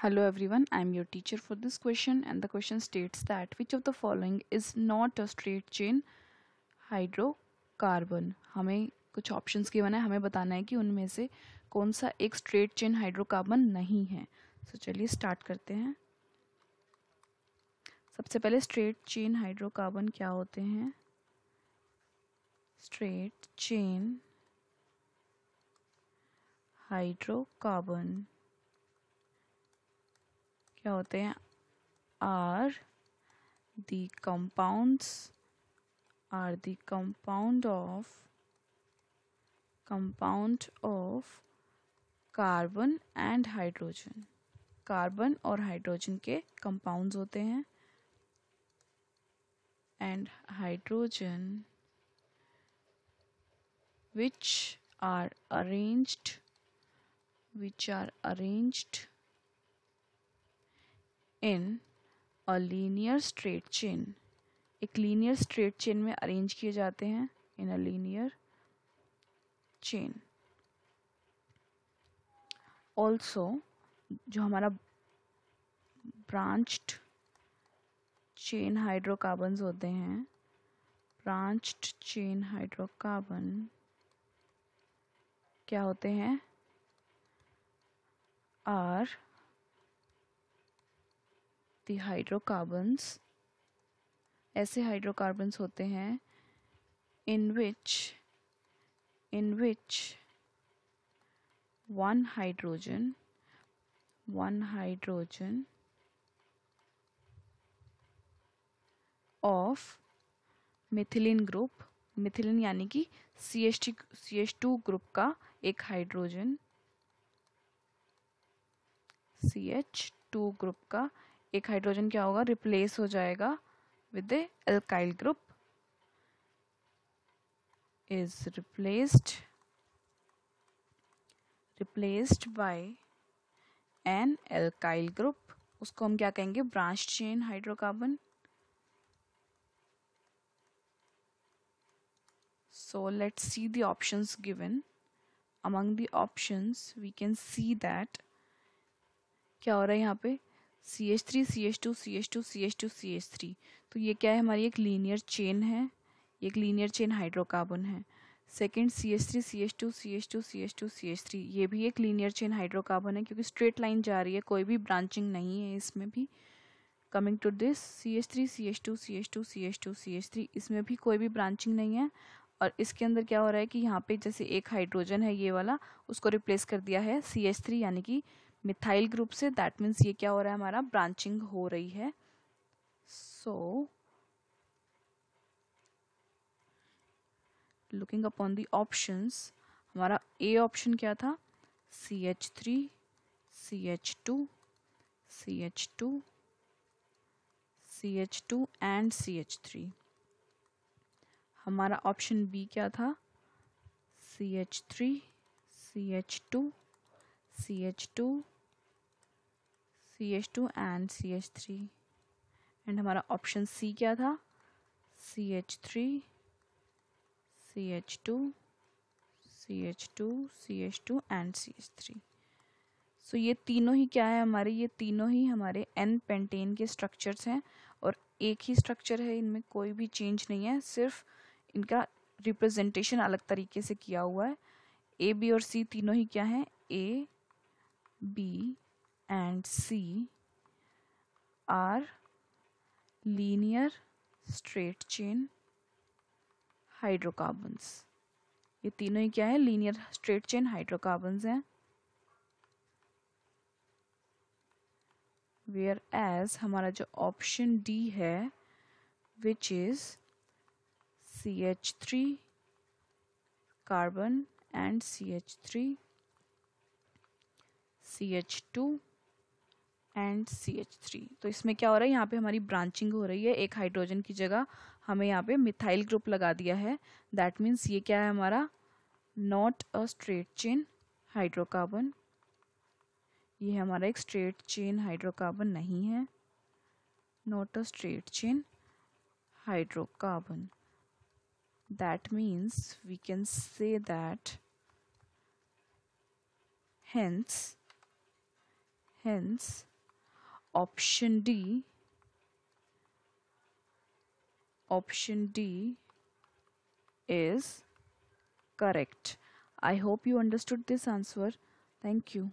Hello everyone, I am your teacher for this question, and the question states that which of the following is not a straight chain hydrocarbon. हमें कुछ options के बना है, हमें बताना है कि उनमें से कौन सा एक स्ट्रेट चेन हाइड्रोकार्बन नहीं है। तो चलिए स्टार्ट करते हैं। सबसे पहले स्ट्रेट चेन हाइड्रोकार्बन क्या होते हैं? स्ट्रेट चेन हाइड्रोकार्बन क्या होते हैं? compound of carbon and hydrogen. Carbon और हाइड्रोजन के कंपाउंड्स होते हैं, and hydrogen which are arranged in a linear straight chain। एक linear straight chain में arrange किए जाते हैं, in a linear chain। Also जो हमारा branched chain hydrocarbons होते हैं, branched chain hydrocarbon क्या होते हैं? are the hydrocarbons, ऐसे हाइड्रोकार्बन्स होते हैं in which one hydrogen of methylene group, methylene यानी कि CH2 ग्रुप का एक हाइड्रोजन, CH2 ग्रुप का एक हाइड्रोजन क्या होगा? रिप्लेस हो जाएगा with the alkyl group, is replaced by an alkyl group. उसको हम क्या कहेंगे? Branch chain hydrocarbon. So let's see the options given. Among the options we can see that क्या हो रहा है यहाँ पे? CH3 CH2 CH2 CH2 CH3। तो ये क्या है? हमारी एक लीनियर चेन है, एक लीनियर चेन हाइड्रोकार्बन है। Second CH3 CH2 CH2 CH2 CH3, ये भी एक लीनियर चेन हाइड्रोकार्बन है क्योंकि स्ट्रेट लाइन जा रही है, कोई भी ब्रांचिंग नहीं है इसमें भी। Coming to this CH3 CH2 CH2 CH2 CH3, इसमें भी कोई भी ब्रांचिंग नहीं है। और इसके अंदर क्या हो रहा है कि यहाँ पे जैसे एक हाइड्रोजन है ये वाला, उसको रिप्लेस कर दिया है CH3 यानी कि मिथाइल ग्रुप से। दैट मीन्स ये क्या हो रहा है? हमारा ब्रांचिंग हो रही है। So looking upon the options, हमारा ए ऑप्शन क्या था? CH3 CH2 CH2 CH2 and CH3। हमारा ऑप्शन बी क्या था? CH3 CH2 CH2 CH2 and CH3। And हमारा ऑप्शन सी क्या था? CH3 CH2 CH2 CH2 and CH3। सो ये तीनों ही क्या है हमारे? ये तीनों ही हमारे एन पेंटेन के स्ट्रक्चर्स हैं, और एक ही स्ट्रक्चर है, इनमें कोई भी चेंज नहीं है, सिर्फ इनका रिप्रेजेंटेशन अलग तरीके से किया हुआ है। ए बी और सी तीनों ही क्या हैं? A B and C are linear straight chain hydrocarbons. ये तीनों ही क्या है? लीनियर स्ट्रेट चेन हाइड्रोकार्बन्स हैं। वेयर एज हमारा जो ऑप्शन डी है, which is CH3 carbon and CH3 CH2 and CH3। तो इसमें क्या हो रहा है? यहाँ पे हमारी ब्रांचिंग हो रही है, एक हाइड्रोजन की जगह हमें यहाँ पे मिथाइल ग्रुप लगा दिया है। दैट मीन्स ये क्या है हमारा? Not a straight chain hydrocarbon. ये हमारा एक स्ट्रेट चेन हाइड्रोकार्बन नहीं है, not a straight chain hydrocarbon. That means we can say that Hence, option D is correct. I hope you understood this answer. Thank you.